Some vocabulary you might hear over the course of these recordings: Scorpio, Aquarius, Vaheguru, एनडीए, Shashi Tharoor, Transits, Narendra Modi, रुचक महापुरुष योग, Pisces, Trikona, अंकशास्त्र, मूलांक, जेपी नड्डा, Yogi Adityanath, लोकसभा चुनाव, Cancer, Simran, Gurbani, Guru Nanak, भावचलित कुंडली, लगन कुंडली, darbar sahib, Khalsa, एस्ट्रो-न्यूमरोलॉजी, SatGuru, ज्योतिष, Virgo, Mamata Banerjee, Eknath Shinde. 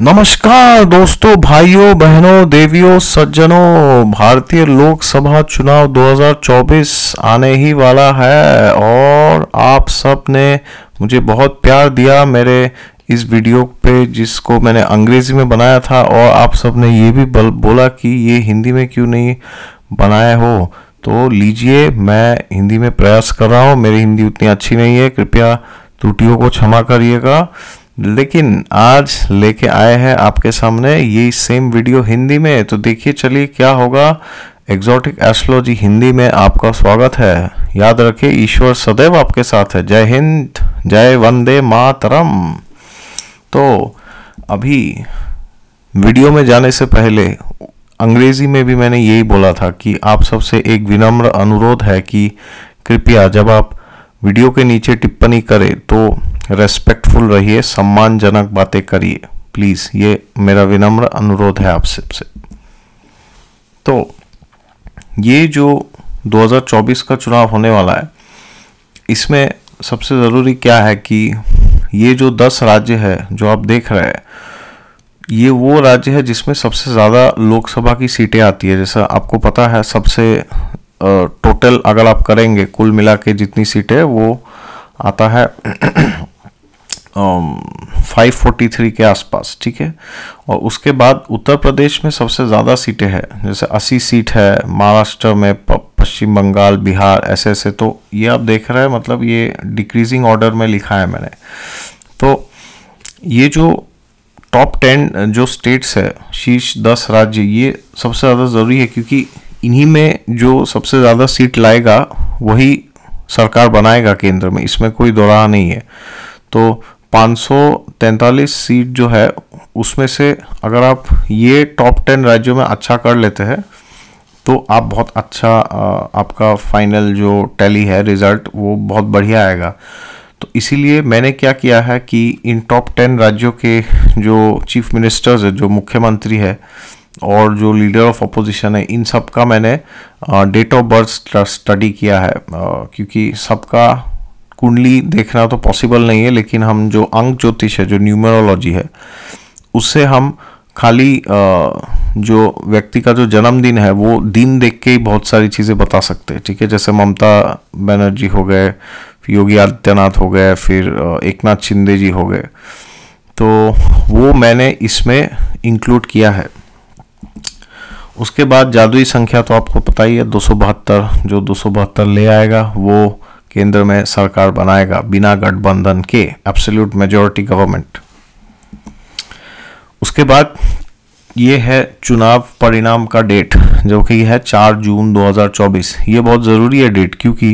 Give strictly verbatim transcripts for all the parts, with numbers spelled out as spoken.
नमस्कार दोस्तों, भाइयों, बहनों, देवियों, सज्जनों। भारतीय लोकसभा चुनाव दो हज़ार चौबीस आने ही वाला है और आप सब ने मुझे बहुत प्यार दिया मेरे इस वीडियो पे जिसको मैंने अंग्रेजी में बनाया था, और आप सब ने ये भी बोला कि ये हिंदी में क्यों नहीं बनाया हो। तो लीजिए, मैं हिंदी में प्रयास कर रहा हूँ। मेरी हिंदी उतनी अच्छी नहीं है, कृपया त्रुटियों को क्षमा करिएगा। लेकिन आज लेके आए हैं आपके सामने ये सेम वीडियो हिंदी में, तो देखिए चलिए क्या होगा। एक्सोटिक एस्ट्रोलॉजी हिंदी में आपका स्वागत है। याद रखिए, ईश्वर सदैव आपके साथ है। जय हिंद, जय वंदे मातरम। तो अभी वीडियो में जाने से पहले अंग्रेजी में भी मैंने यही बोला था कि आप सबसे एक विनम्र अनुरोध है कि कृपया जब आप वीडियो के नीचे टिप्पणी करें तो रेस्पेक्टफुल रहिए, सम्मानजनक बातें करिए प्लीज़। ये मेरा विनम्र अनुरोध है आप सबसे। तो ये जो दो हज़ार चौबीस का चुनाव होने वाला है, इसमें सबसे ज़रूरी क्या है कि ये जो दस राज्य है जो आप देख रहे हैं, ये वो राज्य है जिसमें सबसे ज़्यादा लोकसभा की सीटें आती है। जैसा आपको पता है, सबसे टोटल अगर आप करेंगे कुल मिला के जितनी सीटें, वो आता है पाँच सौ तैंतालीस के आसपास, ठीक है। और उसके बाद उत्तर प्रदेश में सबसे ज़्यादा सीटें हैं, जैसे अस्सी सीट है। महाराष्ट्र में, पश्चिम बंगाल, बिहार, ऐसे ऐसे। तो ये आप देख रहे हैं, मतलब ये डिक्रीजिंग ऑर्डर में लिखा है मैंने। तो ये जो टॉप टेन जो स्टेट्स है, शीर्ष दस राज्य, ये सबसे ज़्यादा ज़रूरी है क्योंकि इन्हीं में जो सबसे ज़्यादा सीट लाएगा वही सरकार बनाएगा केंद्र में, इसमें कोई दोराह नहीं है। तो पाँच सौ तैंतालीस सीट जो है उसमें से अगर आप ये टॉप टेन राज्यों में अच्छा कर लेते हैं तो आप बहुत अच्छा, आपका फाइनल जो टैली है, रिज़ल्ट, वो बहुत बढ़िया आएगा। तो इसीलिए मैंने क्या किया है कि इन टॉप टेन राज्यों के जो चीफ मिनिस्टर्स है, जो मुख्यमंत्री है, और जो लीडर ऑफ अपोजिशन है, इन सब का मैंने डेट ऑफ बर्थ स्टडी किया है। क्योंकि सबका कुंडली देखना तो पॉसिबल नहीं है, लेकिन हम जो अंक ज्योतिष है, जो न्यूमरोलॉजी है, उससे हम खाली जो व्यक्ति का जो जन्मदिन है वो दिन देख के ही बहुत सारी चीज़ें बता सकते हैं, ठीक है। जैसे ममता बनर्जी हो गए, योगी आदित्यनाथ हो गए, फिर एकनाथ शिंदे जी हो गए, तो वो मैंने इसमें इंक्लूड किया है। उसके बाद जादुई संख्या तो आपको पता ही है, दो सौ बहत्तर जो दो सौ बहत्तर ले आएगा वो केंद्र में सरकार बनाएगा बिना गठबंधन के, एब्सोल्यूट मेजॉरिटी गवर्नमेंट। उसके बाद ये है चुनाव परिणाम का डेट, जो कि है चार जून दो हज़ार चौबीस। ये बहुत ज़रूरी है डेट, क्योंकि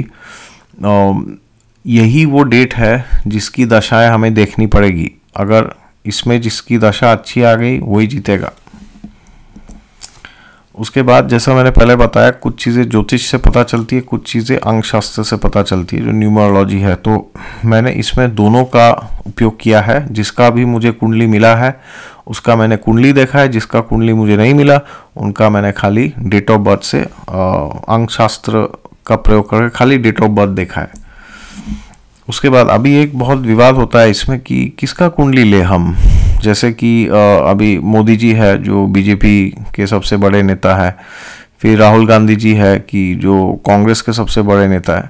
यही वो डेट है जिसकी दशाएं हमें देखनी पड़ेगी। अगर इसमें जिसकी दशा अच्छी आ गई वही जीतेगा। उसके बाद जैसा मैंने पहले बताया, कुछ चीज़ें ज्योतिष से पता चलती है, कुछ चीज़ें अंक शास्त्र से पता चलती है, जो न्यूमरोलॉजी है। तो मैंने इसमें दोनों का उपयोग किया है। जिसका भी मुझे कुंडली मिला है उसका मैंने कुंडली देखा है, जिसका कुंडली मुझे नहीं मिला उनका मैंने खाली डेट ऑफ बर्थ से, अंक शास्त्र का प्रयोग करके खाली डेट ऑफ बर्थ देखा है। उसके बाद अभी एक बहुत विवाद होता है इसमें कि किसका कुंडली ले हम। जैसे कि अभी मोदी जी है जो बीजेपी के सबसे बड़े नेता है, फिर राहुल गांधी जी है कि जो कांग्रेस के सबसे बड़े नेता है।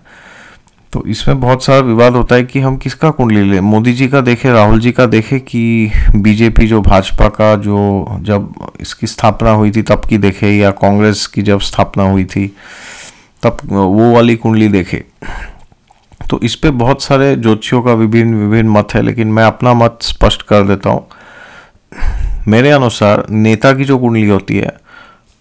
तो इसमें बहुत सारा विवाद होता है कि हम किसका कुंडली लें, मोदी जी का देखें, राहुल जी का देखें, कि बीजेपी जो भाजपा का जो जब इसकी स्थापना हुई थी तब की देखें, या कांग्रेस की जब स्थापना हुई थी तब वो वाली कुंडली देखें। तो इस पे बहुत सारे ज्योतिषियों का विभिन्न विभिन्न मत है, लेकिन मैं अपना मत स्पष्ट कर देता हूँ। मेरे अनुसार नेता की जो कुंडली होती है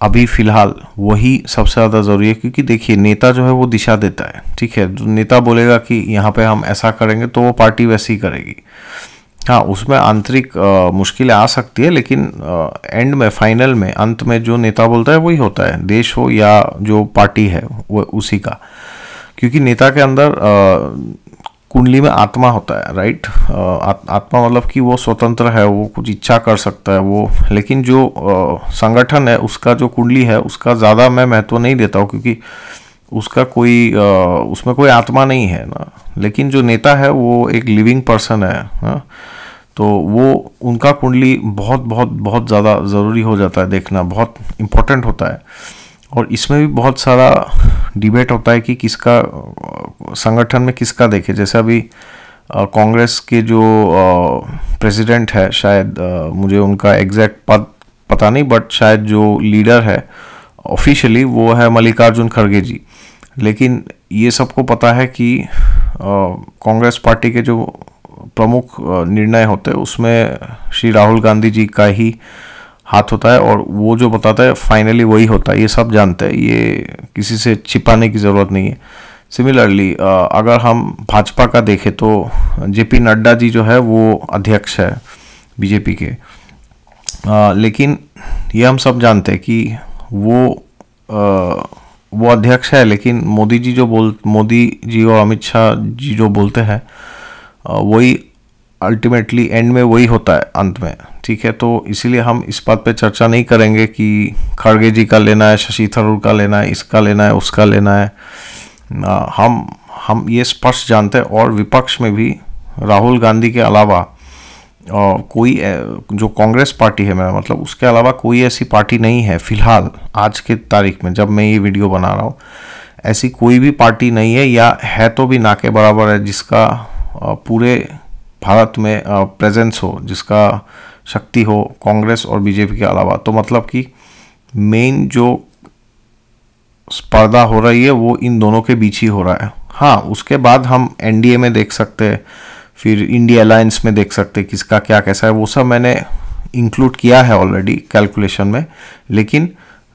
अभी फ़िलहाल वही सबसे ज़्यादा ज़रूरी है, क्योंकि देखिए नेता जो है वो दिशा देता है, ठीक है। नेता बोलेगा कि यहाँ पे हम ऐसा करेंगे तो वो पार्टी वैसी ही करेगी। हाँ, उसमें आंतरिक मुश्किलें आ सकती है, लेकिन आ, एंड में, फाइनल में, अंत में जो नेता बोलता है वही होता है, देश हो या जो पार्टी है वो उसी का। क्योंकि नेता के अंदर कुंडली में आत्मा होता है, राइट। आ, आत्मा मतलब कि वो स्वतंत्र है, वो कुछ इच्छा कर सकता है वो। लेकिन जो आ, संगठन है उसका जो कुंडली है उसका ज़्यादा मैं महत्व नहीं देता हूँ, क्योंकि उसका कोई आ, उसमें कोई आत्मा नहीं है ना। लेकिन जो नेता है वो एक लिविंग पर्सन है ना? तो वो उनका कुंडली बहुत बहुत बहुत ज़्यादा ज़रूरी हो जाता है, देखना बहुत इम्पोर्टेंट होता है। और इसमें भी बहुत सारा डिबेट होता है कि किसका संगठन में किसका देखे। जैसे अभी कांग्रेस के जो प्रेसिडेंट है, शायद आ, मुझे उनका एग्जैक्ट पद पता नहीं, बट शायद जो लीडर है ऑफिशियली वो है मल्लिकार्जुन खड़गे जी। लेकिन ये सबको पता है कि कांग्रेस पार्टी के जो प्रमुख निर्णय होते हैं उसमें श्री राहुल गांधी जी का ही हाथ होता है, और वो जो बताता है फाइनली वही होता है। ये सब जानते हैं, ये किसी से छिपाने की ज़रूरत नहीं है। सिमिलरली अगर हम भाजपा का देखें तो जेपी नड्डा जी जो है वो अध्यक्ष है बीजेपी के, आ, लेकिन ये हम सब जानते हैं कि वो आ, वो अध्यक्ष है, लेकिन मोदी जी जो बोल मोदी जी और अमित शाह जी जो बोलते हैं वही अल्टीमेटली एंड में वही होता है अंत में, ठीक है। तो इसीलिए हम इस बात पे चर्चा नहीं करेंगे कि खड़गे जी का लेना है, शशि थरूर का लेना है, इसका लेना है, उसका लेना है। हम हम ये स्पष्ट जानते हैं। और विपक्ष में भी राहुल गांधी के अलावा कोई, जो कांग्रेस पार्टी है, मैं मतलब उसके अलावा कोई ऐसी पार्टी नहीं है फिलहाल आज के तारीख में, जब मैं ये वीडियो बना रहा हूँ ऐसी कोई भी पार्टी नहीं है, या है तो भी ना के बराबर है, जिसका पूरे भारत में प्रेजेंस हो, जिसका शक्ति हो कांग्रेस और बीजेपी के अलावा। तो मतलब कि मेन जो स्पर्धा हो रही है वो इन दोनों के बीच ही हो रहा है। हाँ, उसके बाद हम एनडीए में देख सकते हैं, फिर इंडिया अलायंस में देख सकते हैं किसका क्या कैसा है, वो सब मैंने इंक्लूड किया है ऑलरेडी कैलकुलेशन में। लेकिन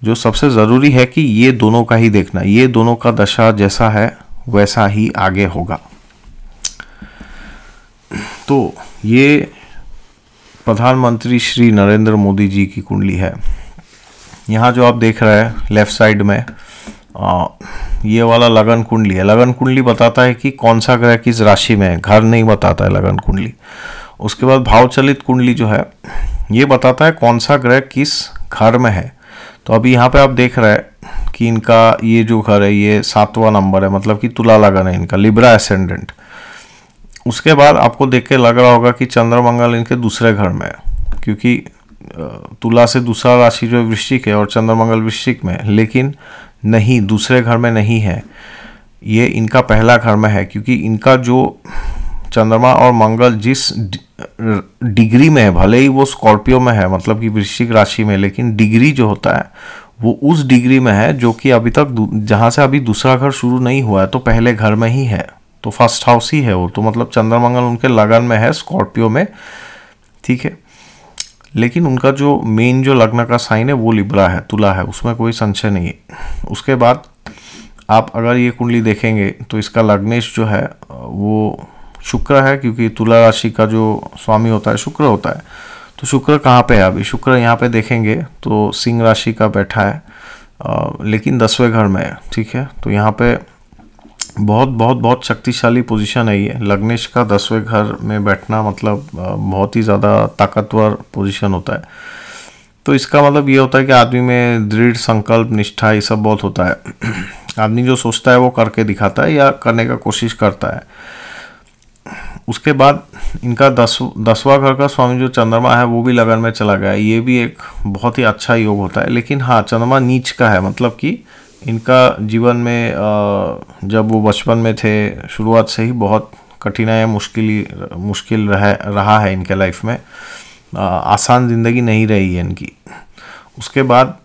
जो सबसे ज़रूरी है कि ये दोनों का ही देखना, ये दोनों का दशा जैसा है वैसा ही आगे होगा। तो ये प्रधानमंत्री श्री नरेंद्र मोदी जी की कुंडली है। यहाँ जो आप देख रहे हैं लेफ़्ट साइड में, आ, ये वाला लगन कुंडली है। लगन कुंडली बताता है कि कौन सा ग्रह किस राशि में है, घर नहीं बताता है लगन कुंडली। उसके बाद भावचलित कुंडली जो है ये बताता है कौन सा ग्रह किस घर में है। तो अभी यहाँ पे आप देख रहे हैं कि इनका ये जो घर है ये सातवां नंबर है, मतलब कि तुला लगन है इनका, लिब्रा एसेंडेंट। उसके बाद आपको देख के लग रहा होगा कि चंद्रमंगल इनके दूसरे घर में है, क्योंकि तुला से दूसरा राशि जो वृश्चिक है और चंद्रमंगल वृश्चिक में, लेकिन नहीं, दूसरे घर में नहीं है, ये इनका पहला घर में है। क्योंकि इनका जो चंद्रमा और मंगल जिस डिग्री में है, भले ही वो स्कॉर्पियो में है, मतलब कि वृश्चिक राशि में, लेकिन डिग्री जो होता है वो उस डिग्री में है जो कि अभी तक, जहाँ से अभी दूसरा घर शुरू नहीं हुआ है, तो पहले घर में ही है, तो फर्स्ट हाउस ही है वो। तो मतलब चंद्रमंगल उनके लगन में है, स्कॉर्पियो में, ठीक है। लेकिन उनका जो मेन जो लग्न का साइन है वो लिब्रा है, तुला है, उसमें कोई संशय नहीं है। उसके बाद आप अगर ये कुंडली देखेंगे तो इसका लग्नेश जो है वो शुक्र है, क्योंकि तुला राशि का जो स्वामी होता है शुक्र होता है। तो शुक्र कहाँ पे है अभी? शुक्र यहाँ पे देखेंगे तो सिंह राशि का बैठा है, आ, लेकिन दसवें घर में है, ठीक है। तो यहाँ पर बहुत बहुत बहुत शक्तिशाली पोजीशन है ये, लग्नेश का दसवें घर में बैठना, मतलब बहुत ही ज़्यादा ताकतवर पोजीशन होता है। तो इसका मतलब ये होता है कि आदमी में दृढ़ संकल्प, निष्ठा, ये सब बहुत होता है। आदमी जो सोचता है वो करके दिखाता है या करने का कोशिश करता है। उसके बाद इनका दस दसवां घर का स्वामी जो चंद्रमा है वो भी लगन में चला गया, ये भी एक बहुत ही अच्छा योग होता है। लेकिन हाँ, चंद्रमा नीच का है, मतलब कि इनका जीवन में जब वो बचपन में थे, शुरुआत से ही बहुत कठिनाई मुश्किल मुश्किल रह रहा है इनके लाइफ में, आसान ज़िंदगी नहीं रही है इनकी। उसके बाद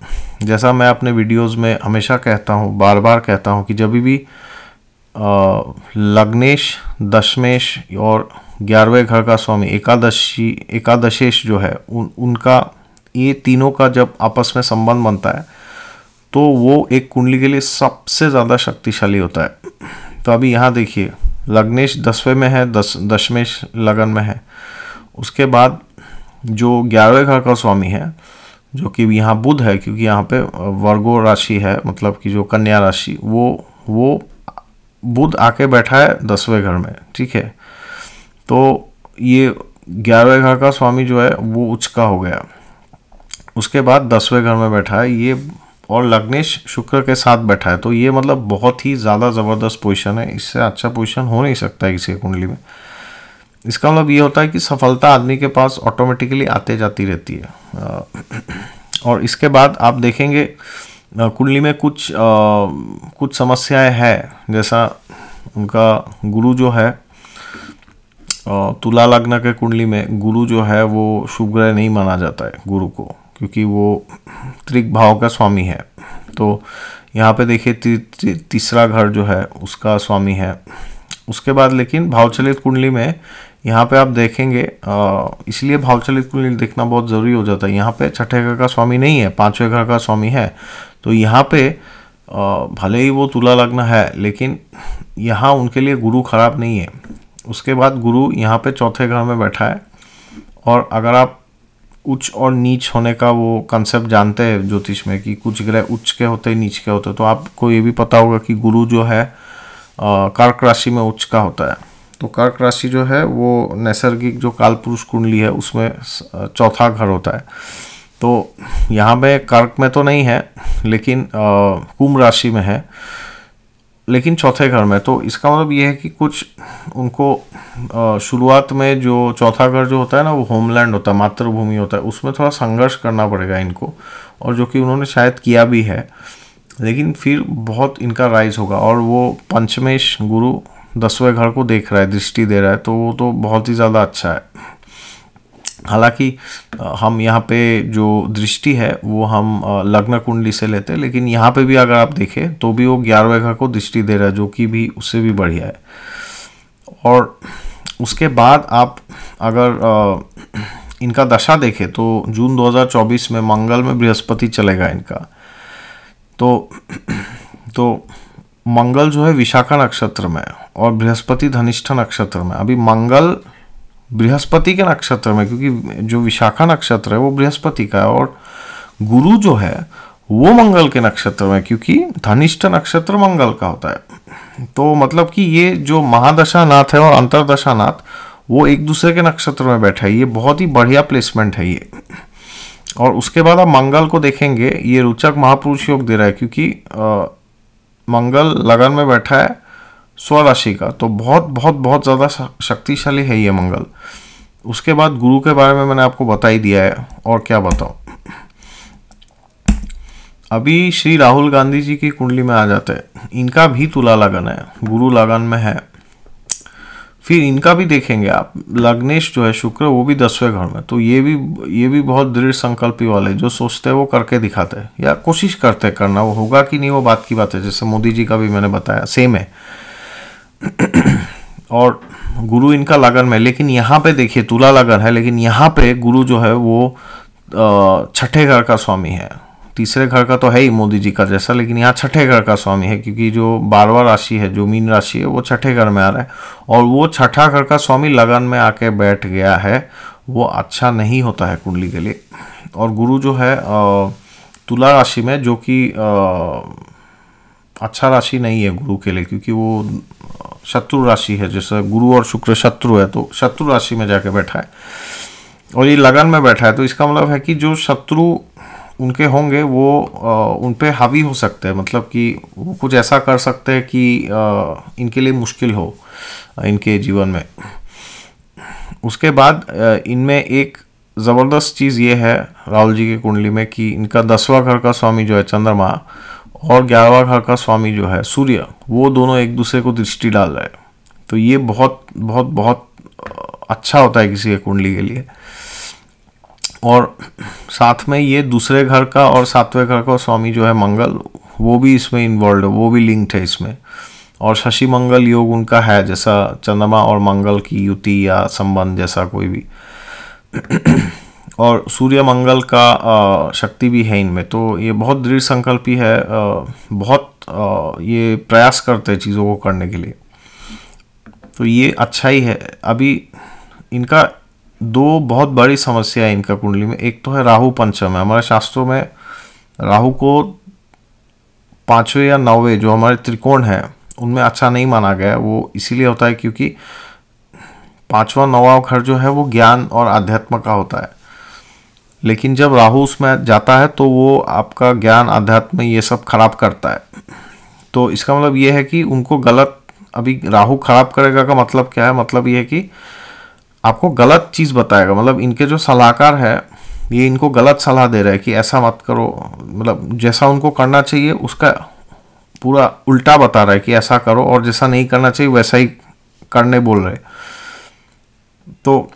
जैसा मैं अपने वीडियोस में हमेशा कहता हूँ, बार बार कहता हूँ कि जब भी लग्नेश, दशमेश और ग्यारहवें घर का स्वामी एकादशी एकादशेश जो है उन उनका ये तीनों का जब आपस में संबंध बनता है तो वो एक कुंडली के लिए सबसे ज़्यादा शक्तिशाली होता है। तो अभी यहाँ देखिए, लग्नेश दसवें में है, दस दशमेश लगन में है। उसके बाद जो ग्यारहवें घर का स्वामी है, जो कि यहाँ बुध है, क्योंकि यहाँ पे वर्गो राशि है, मतलब कि जो कन्या राशि, वो वो बुध आके बैठा है दसवें घर में, ठीक है। तो ये ग्यारहवें घर का स्वामी जो है वो उचका हो गया। उसके बाद दसवें घर में बैठा है ये, और लग्नेश शुक्र के साथ बैठा है। तो ये मतलब बहुत ही ज़्यादा ज़बरदस्त पोजीशन है, इससे अच्छा पोजीशन हो नहीं सकता है किसी कुंडली में। इसका मतलब ये होता है कि सफलता आदमी के पास ऑटोमेटिकली आते जाती रहती है। और इसके बाद आप देखेंगे कुंडली में कुछ आ, कुछ समस्याएं हैं, जैसा उनका गुरु जो है तुला लग्न के कुंडली में गुरु जो है वो शुभ ग्रह नहीं माना जाता है गुरु को, क्योंकि वो त्रिक भाव का स्वामी है। तो यहाँ पे देखिए ती, ती, तीसरा घर जो है उसका स्वामी है। उसके बाद लेकिन भावचलित कुंडली में यहाँ पे आप देखेंगे, इसलिए भावचलित कुंडली देखना बहुत ज़रूरी हो जाता है। यहाँ पे छठे घर का स्वामी नहीं है, पांचवें घर का स्वामी है। तो यहाँ पे भले ही वो तुला लग्न है लेकिन यहाँ उनके लिए गुरु खराब नहीं है। उसके बाद गुरु यहाँ पे चौथे घर में बैठा है। और अगर आप उच्च और नीच होने का वो कंसेप्ट जानते हैं ज्योतिष में कि कुछ ग्रह उच्च के होते हैं नीच के होते हैं, तो आपको ये भी पता होगा कि गुरु जो है कर्क राशि में उच्च का होता है। तो कर्क राशि जो है वो नैसर्गिक जो कालपुरुष कुंडली है उसमें चौथा घर होता है। तो यहाँ पे कर्क में तो नहीं है लेकिन कुंभ राशि में है, लेकिन चौथे घर में। तो इसका मतलब ये है कि कुछ उनको शुरुआत में जो चौथा घर जो होता है ना वो होमलैंड होता है, मातृभूमि होता है, उसमें थोड़ा संघर्ष करना पड़ेगा इनको, और जो कि उन्होंने शायद किया भी है। लेकिन फिर बहुत इनका राइज होगा। और वो पंचमेश गुरु दसवें घर को देख रहा है, दृष्टि दे रहा है, तो वो तो बहुत ही ज़्यादा अच्छा है। हालांकि हम यहाँ पे जो दृष्टि है वो हम लग्न कुंडली से लेते हैं, लेकिन यहाँ पे भी अगर आप देखें तो भी वो ग्यारहवें घर को दृष्टि दे रहा है, जो कि भी उससे भी बढ़िया है। और उसके बाद आप अगर इनका दशा देखें तो जून दो हज़ार चौबीस में मंगल में बृहस्पति चलेगा इनका। तो तो मंगल जो है विशाखा नक्षत्र में और बृहस्पति धनिष्ठा नक्षत्र में। अभी मंगल बृहस्पति के नक्षत्र में, क्योंकि जो विशाखा नक्षत्र है वो बृहस्पति का है, और गुरु जो है वो मंगल के नक्षत्र में, क्योंकि धनिष्ठ नक्षत्र मंगल का होता है। तो मतलब कि ये जो महादशानाथ है और अंतरदशानाथ वो एक दूसरे के नक्षत्र में बैठा है। ये बहुत ही बढ़िया प्लेसमेंट है ये। और उसके बाद आप मंगल को देखेंगे, ये रुचक महापुरुष योग दे रहा है, क्योंकि आ, मंगल लगन में बैठा है स्वराशि का। तो बहुत बहुत बहुत ज़्यादा शक्तिशाली है ये मंगल। उसके बाद गुरु के बारे में मैंने आपको बता ही दिया है, और क्या बताऊँ। अभी श्री राहुल गांधी जी की कुंडली में आ जाते हैं। इनका भी तुला लगन है, गुरु लगन में है। फिर इनका भी देखेंगे आप, लग्नेश जो है शुक्र वो भी दसवें घर में। तो ये भी ये भी बहुत दृढ़ संकल्पी वाले, जो सोचते हैं वो करके दिखाते हैं या कोशिश करते हैं करना। वो होगा कि नहीं वो बात की बात है, जैसे मोदी जी का भी मैंने बताया सेम है। और गुरु इनका लगन में, लेकिन यहाँ पे देखिए तुला लगन है, लेकिन यहाँ पे गुरु जो है वो छठे घर का स्वामी है। तीसरे घर का तो है ही मोदी जी का जैसा, लेकिन यहाँ छठे घर का स्वामी है, क्योंकि जो बारहवां राशि है, जो मीन राशि है, वो छठे घर में आ रहा है। और वो छठा घर का स्वामी लगन में आके बैठ गया है, वो अच्छा नहीं होता है कुंडली के लिए। और गुरु जो है तुला राशि में, जो कि अच्छा राशि नहीं है गुरु के लिए, क्योंकि वो शत्रु राशि है। जैसे गुरु और शुक्र शत्रु है, तो शत्रु राशि में जाके बैठा है और ये लगन में बैठा है। तो इसका मतलब है कि जो शत्रु उनके होंगे वो आ, उन पे हावी हो सकते हैं, मतलब कि वो कुछ ऐसा कर सकते हैं कि आ, इनके लिए मुश्किल हो इनके जीवन में। उसके बाद इनमें एक ज़बरदस्त चीज़ ये है राहुल जी के कुंडली में कि इनका दसवां घर का स्वामी जो है चंद्रमा और ग्यारहवां घर का स्वामी जो है सूर्य, वो दोनों एक दूसरे को दृष्टि डाल रहे हैं। तो ये बहुत बहुत बहुत अच्छा होता है किसी के कुंडली के लिए। और साथ में ये दूसरे घर का और सातवें घर का स्वामी जो है मंगल, वो भी इसमें इन्वॉल्व है, वो भी लिंक्ड है इसमें। और शशि मंगल योग उनका है, जैसा चंद्रमा और मंगल की युति या संबंध जैसा कोई भी। और सूर्य मंगल का आ, शक्ति भी है इनमें। तो ये बहुत दृढ़ संकल्पी है, आ, बहुत आ, ये प्रयास करते हैं चीज़ों को करने के लिए। तो ये अच्छा ही है। अभी इनका दो बहुत बड़ी समस्या है इनका कुंडली में। एक तो है राहु पंचम है। हमारे शास्त्रों में राहु को पाँचवें या नौवें जो हमारे त्रिकोण है उनमें अच्छा नहीं माना गया। वो इसीलिए होता है क्योंकि पाँचवा नौवा घर जो है वो ज्ञान और आध्यात्म का होता है, लेकिन जब राहु उसमें जाता है तो वो आपका ज्ञान आध्यात्म ये सब खराब करता है। तो इसका मतलब ये है कि उनको गलत, अभी राहु खराब करेगा का मतलब क्या है, मतलब ये है कि आपको गलत चीज़ बताएगा, मतलब इनके जो सलाहकार है ये इनको गलत सलाह दे रहा है कि ऐसा मत करो, मतलब जैसा उनको करना चाहिए उसका पूरा उल्टा बता रहा है कि ऐसा करो, और जैसा नहीं करना चाहिए वैसा ही करने बोल रहे। तो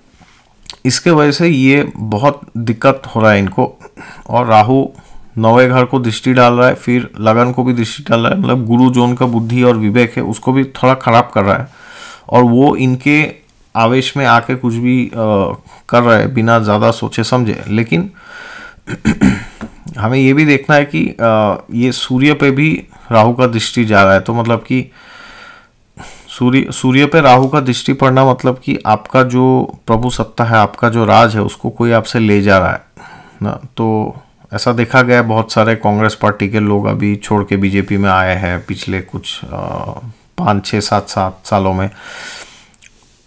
इसके वजह से ये बहुत दिक्कत हो रहा है इनको। और राहु नौवे घर को दृष्टि डाल रहा है, फिर लगन को भी दृष्टि डाल रहा है, मतलब गुरु जोन का बुद्धि और विवेक है उसको भी थोड़ा खराब कर रहा है, और वो इनके आवेश में आके कुछ भी आ, कर रहा है बिना ज़्यादा सोचे समझे। लेकिन हमें ये भी देखना है कि आ, ये सूर्य पे भी राहु का दृष्टि जा रहा है, तो मतलब कि सूर्य सूर्य पे राहु का दृष्टि पड़ना मतलब कि आपका जो प्रभु सत्ता है, आपका जो राज है, उसको कोई आपसे ले जा रहा है ना। तो ऐसा देखा गया बहुत सारे कांग्रेस पार्टी के लोग अभी छोड़ के बीजेपी में आए हैं पिछले कुछ पाँच छः सात सात सालों में।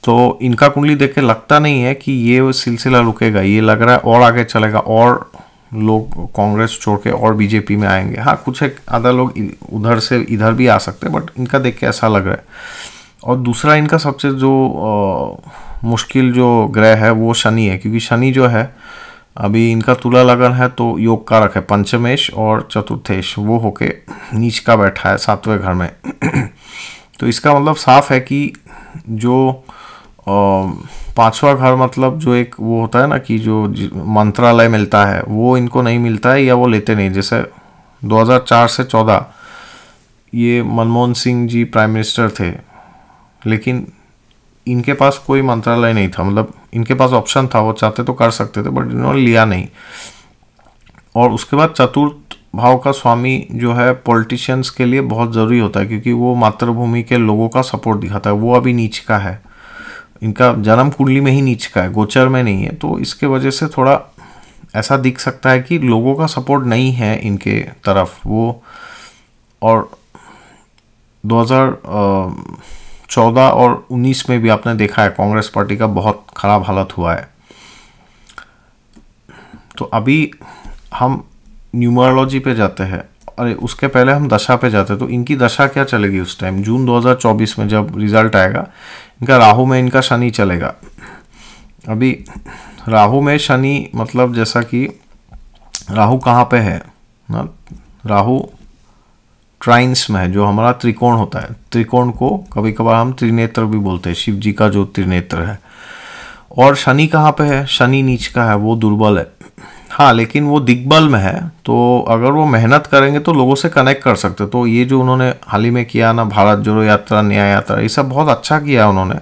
तो इनका कुंडली देख के लगता नहीं है कि ये सिलसिला रुकेगा, ये लग रहा है और आगे चलेगा, और लोग कांग्रेस छोड़ के और बीजेपी में आएंगे। हाँ, कुछ एक आधा लोग उधर से इधर भी आ सकते हैं, बट इनका देख के ऐसा लग रहा है। और दूसरा इनका सबसे जो आ, मुश्किल जो ग्रह है वो शनि है, क्योंकि शनि जो है अभी इनका तुला लगन है तो योग कारक है, पंचमेश और चतुर्थेश वो होके नीच का बैठा है सातवें घर में। तो इसका मतलब साफ है कि जो पांचवा घर, मतलब जो एक वो होता है ना कि जो मंत्रालय मिलता है वो इनको नहीं मिलता है या वो लेते नहीं। जैसे दो हज़ार चार से चौदह ये मनमोहन सिंह जी प्राइम मिनिस्टर थे, लेकिन इनके पास कोई मंत्रालय नहीं था, मतलब इनके पास ऑप्शन था, वो चाहते तो कर सकते थे बट इन्होंने लिया नहीं। और उसके बाद चतुर्थ भाव का स्वामी जो है पॉलिटिशियंस के लिए बहुत ज़रूरी होता है, क्योंकि वो मातृभूमि के लोगों का सपोर्ट दिखाता है, वो अभी नीच का है, इनका जन्म कुंडली में ही नीच का है, गोचर में नहीं है। तो इसके वजह से थोड़ा ऐसा दिख सकता है कि लोगों का सपोर्ट नहीं है इनके तरफ वो। और दो हज़ार चौदह और उन्नीस में भी आपने देखा है कांग्रेस पार्टी का बहुत ख़राब हालत हुआ है। तो अभी हम न्यूमरोलॉजी पे जाते हैं, अरे उसके पहले हम दशा पे जाते हैं। तो इनकी दशा क्या चलेगी उस टाइम, जून दो हज़ार चौबीस में जब रिजल्ट आएगा इनका, राहु में इनका शनि चलेगा। अभी राहु में शनि मतलब जैसा कि राहु कहाँ पे है ना, राहु ट्राइंस में है जो हमारा त्रिकोण होता है। त्रिकोण को कभी कभार हम त्रिनेत्र भी बोलते हैं, शिव जी का जो त्रिनेत्र है। और शनि कहाँ पे है, शनि नीच का है, वो दुर्बल है। हाँ, लेकिन वो दिग्बल में है, तो अगर वो मेहनत करेंगे तो लोगों से कनेक्ट कर सकते। तो ये जो उन्होंने हाल ही में किया ना, भारत जोड़ो यात्रा, न्याय यात्रा, ये सब बहुत अच्छा किया उन्होंने,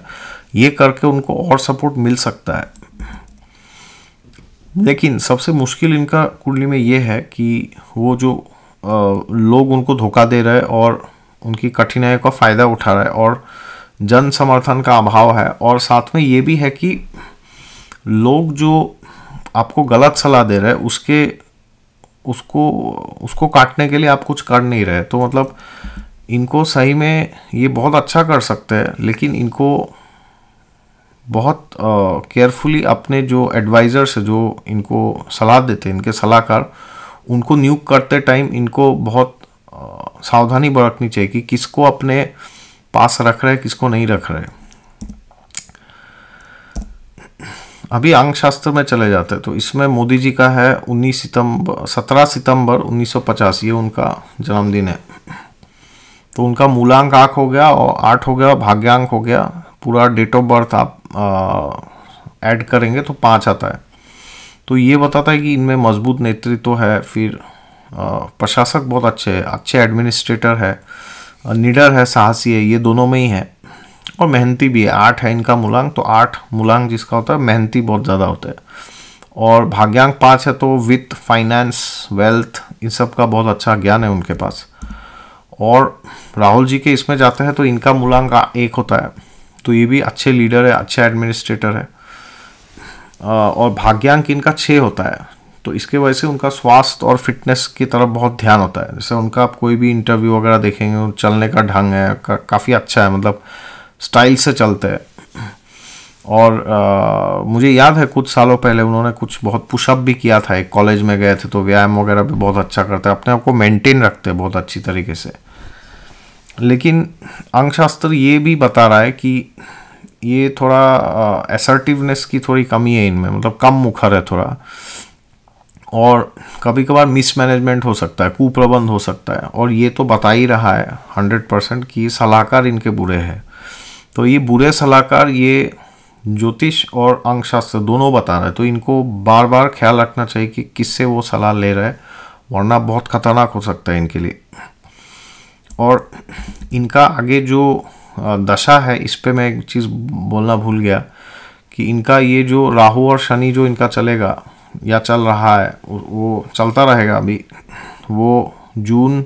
ये करके उनको और सपोर्ट मिल सकता है। लेकिन सबसे मुश्किल इनका कुंडली में ये है कि वो जो आ, लोग उनको धोखा दे रहे हैं और उनकी कठिनाइयों का फ़ायदा उठा रहे हैं, और जन समर्थन का अभाव है। और साथ में ये भी है कि लोग जो आपको गलत सलाह दे रहे हैं उसके उसको उसको काटने के लिए आप कुछ कर नहीं रहे। तो मतलब इनको सही में ये बहुत अच्छा कर सकते हैं, लेकिन इनको बहुत केयरफुली अपने जो एडवाइज़र्स जो इनको सलाह देते हैं, इनके सलाहकार, उनको नियुक्त करते टाइम इनको बहुत आ, सावधानी बरतनी चाहिए कि किसको अपने पास रख रहे हैं, किसको नहीं रख रहे। अभी अंक शास्त्र में चले जाते हैं। तो इसमें मोदी जी का है उन्नीस सितंबर सत्रह सितंबर उन्नीस सौ पचास, ये उनका जन्मदिन है। तो उनका मूलांक आठ हो गया और आठ हो गया भाग्यांक हो गया, पूरा डेट ऑफ बर्थ आप ऐड करेंगे तो पाँच आता है। तो ये बताता है कि इनमें मजबूत नेतृत्व तो है, फिर प्रशासक बहुत अच्छे है, अच्छे एडमिनिस्ट्रेटर है, निडर है, साहसी है, ये दोनों में ही है, और मेहनती भी है। आठ है इनका मूलांक, तो आठ मूलांक जिसका होता है मेहनती बहुत ज़्यादा होता है। और भाग्यांक पाँच है तो वित्त, फाइनेंस, वेल्थ, इन सब का बहुत अच्छा ज्ञान है उनके पास। और राहुल जी के इसमें जाते हैं तो इनका मूलांक एक होता है, तो ये भी अच्छे लीडर है, अच्छे एडमिनिस्ट्रेटर है। और भाग्यांक इनका छः होता है, तो इसके वजह से उनका स्वास्थ्य और फिटनेस की तरफ बहुत ध्यान होता है। जैसे उनका आप कोई भी इंटरव्यू वगैरह देखेंगे, चलने का ढंग है का, काफ़ी अच्छा है, मतलब स्टाइल से चलते हैं। और आ, मुझे याद है कुछ सालों पहले उन्होंने कुछ बहुत पुशअप भी किया था, एक कॉलेज में गए थे। तो व्यायाम वगैरह भी बहुत अच्छा करते हैं, अपने आप को मेनटेन रखते हैं बहुत अच्छी तरीके से। लेकिन अंकशास्त्र ये भी बता रहा है कि ये थोड़ा असर्टिवनेस की थोड़ी कमी है इनमें, मतलब कम मुखर है थोड़ा, और कभी कभार मिसमैनेजमेंट हो सकता है, कुप्रबंध हो सकता है। और ये तो बता ही रहा है हंड्रेड परसेंट कि सलाहकार इनके बुरे हैं। तो ये बुरे सलाहकार ये ज्योतिष और अंकशास्त्र दोनों बता रहे हैं, तो इनको बार बार ख्याल रखना चाहिए कि किससे वो सलाह ले रहे हैं, वरना बहुत खतरनाक हो सकता है इनके लिए। और इनका आगे जो दशा है इस पे मैं एक चीज़ बोलना भूल गया कि इनका ये जो राहु और शनि जो इनका चलेगा या चल रहा है, वो चलता रहेगा अभी, वो जून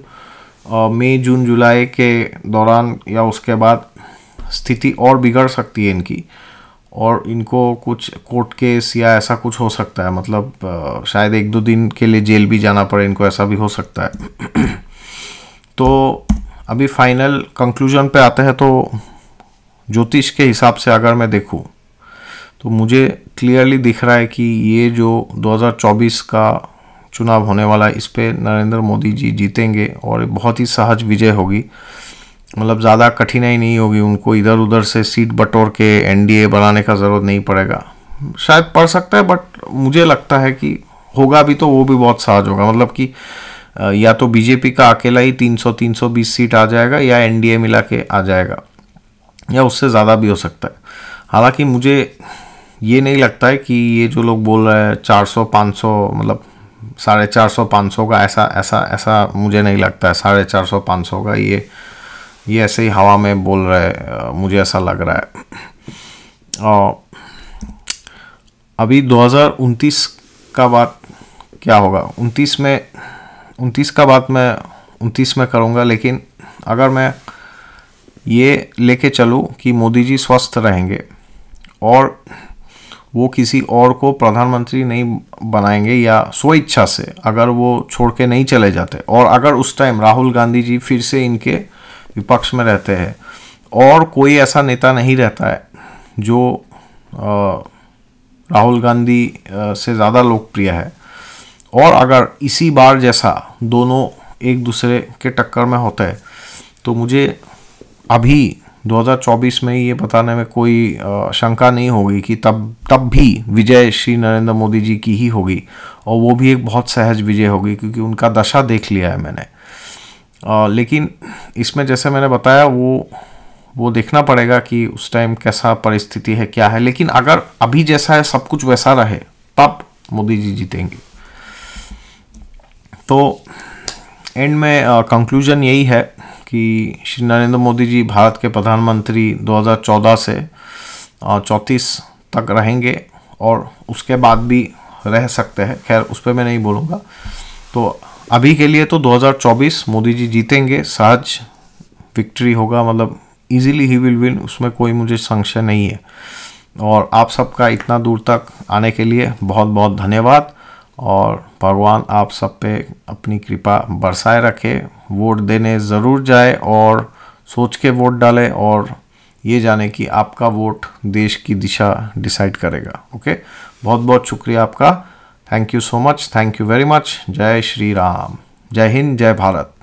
मई जून जुलाई के दौरान या उसके बाद स्थिति और बिगड़ सकती है इनकी, और इनको कुछ कोर्ट केस या ऐसा कुछ हो सकता है, मतलब शायद एक दो दिन के लिए जेल भी जाना पड़े इनको, ऐसा भी हो सकता है। तो अभी फाइनल कंक्लूजन पे आते हैं। तो ज्योतिष के हिसाब से अगर मैं देखूं तो मुझे क्लियरली दिख रहा है कि ये जो दो हज़ार चौबीस का चुनाव होने वाला है इस पे नरेंद्र मोदी जी जीतेंगे, और बहुत ही सहज विजय होगी, मतलब ज़्यादा कठिनाई नहीं होगी, उनको इधर उधर से सीट बटोर के एनडीए बनाने का ज़रूरत नहीं पड़ेगा। शायद पड़ सकता है, बट मुझे लगता है कि होगा भी तो वो भी बहुत सहज होगा, मतलब कि या तो बीजेपी का अकेला ही तीन सौ तीन सौ बीस सीट आ जाएगा या एनडीए मिला के आ जाएगा, या उससे ज़्यादा भी हो सकता है। हालांकि मुझे ये नहीं लगता है कि ये जो लोग बोल रहे हैं चार सौ पाँच सौ, मतलब साढ़े चार सौ पाँच सौ का, ऐसा ऐसा ऐसा मुझे नहीं लगता है। साढ़े चार सौ पाँच सौ का ये ये ऐसे ही हवा में बोल रहे हैं, मुझे ऐसा लग रहा है। और अभी दो हज़ार उनतीस का बात क्या होगा, उनतीस में उनतीस का बात मैं उनतीस में करूँगा, लेकिन अगर मैं ये लेके चलूँ कि मोदी जी स्वस्थ रहेंगे और वो किसी और को प्रधानमंत्री नहीं बनाएंगे, या स्वेच्छा से अगर वो छोड़ के नहीं चले जाते, और अगर उस टाइम राहुल गांधी जी फिर से इनके विपक्ष में रहते हैं और कोई ऐसा नेता नहीं रहता है जो आ, राहुल गांधी आ, से ज़्यादा लोकप्रिय है, और अगर इसी बार जैसा दोनों एक दूसरे के टक्कर में होते हैं, तो मुझे अभी दो हज़ार चौबीस में ये बताने में कोई आ, शंका नहीं होगी कि तब तब भी विजय श्री नरेंद्र मोदी जी की ही होगी, और वो भी एक बहुत सहज विजय होगी, क्योंकि उनका दशा देख लिया है मैंने। आ, लेकिन इसमें जैसे मैंने बताया वो वो देखना पड़ेगा कि उस टाइम कैसा परिस्थिति है, क्या है। लेकिन अगर अभी जैसा है सब कुछ वैसा रहे, तब मोदी जी जीतेंगे। तो एंड में कंक्लूजन यही है कि श्री नरेंद्र मोदी जी भारत के प्रधानमंत्री दो हज़ार चौदह से चौंतीस तक रहेंगे, और उसके बाद भी रह सकते हैं। खैर उस पर मैं नहीं बोलूँगा। तो अभी के लिए तो दो हज़ार चौबीस मोदी जी जीतेंगे, सहज विक्ट्री होगा, मतलब इजीली ही विल विन, उसमें कोई मुझे संशय नहीं है। और आप सबका इतना दूर तक आने के लिए बहुत बहुत धन्यवाद, और भगवान आप सब पे अपनी कृपा बरसाए रखे। वोट देने ज़रूर जाए और सोच के वोट डालें, और ये जाने कि आपका वोट देश की दिशा डिसाइड करेगा। ओके, बहुत बहुत शुक्रिया आपका। Thank you so much, thank you very much. जय श्री राम, जय हिंद, जय भारत।